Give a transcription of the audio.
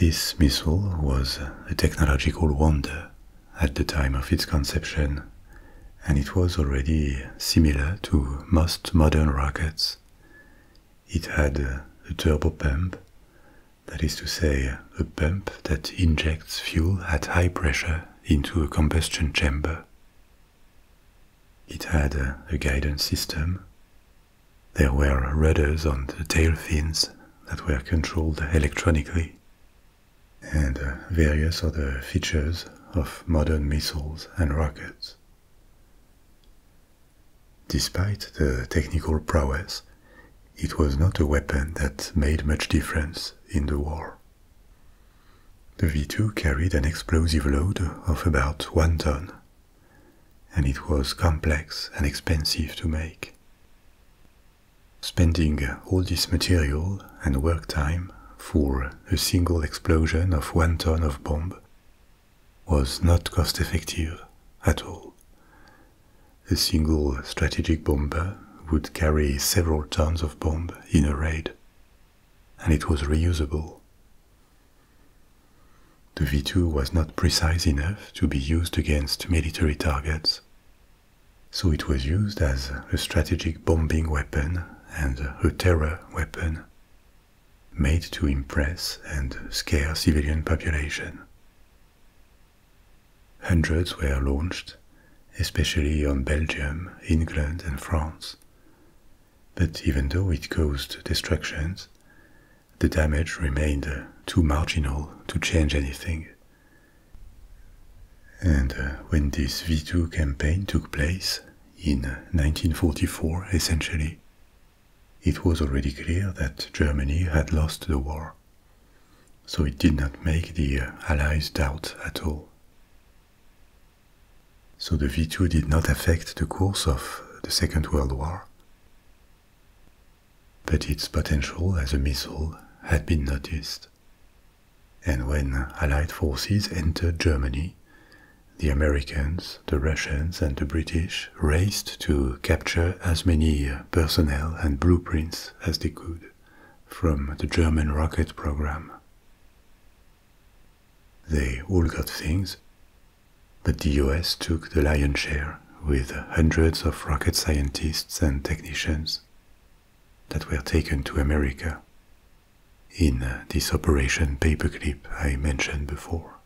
This missile was a technological wonder at the time of its conception, and it was already similar to most modern rockets. It had a turbopump, that is to say, a pump that injects fuel at high pressure into a combustion chamber. It had a guidance system. There were rudders on the tail fins that were controlled electronically, and various other features of modern missiles and rockets. Despite the technical prowess, it was not a weapon that made much difference in the war. The V2 carried an explosive load of about 1 ton, and it was complex and expensive to make. Spending all this material and work time for a single explosion of 1 ton of bomb was not cost-effective at all. A single strategic bomber would carry several tons of bomb in a raid, and it was reusable. The V2 was not precise enough to be used against military targets, so it was used as a strategic bombing weapon and a terror weapon, made to impress and scare civilian population. Hundreds were launched, especially on Belgium, England and France. But even though it caused destructions, the damage remained too marginal to change anything. And when this V2 campaign took place, in 1944 essentially, it was already clear that Germany had lost the war, so it did not make the Allies doubt at all. So the V2 did not affect the course of the Second World War, but its potential as a missile had been noticed. And when Allied forces entered Germany, the Americans, the Russians and the British raced to capture as many personnel and blueprints as they could from the German rocket program. They all got things, but the US took the lion's share with hundreds of rocket scientists and technicians that were taken to America in this Operation Paperclip I mentioned before.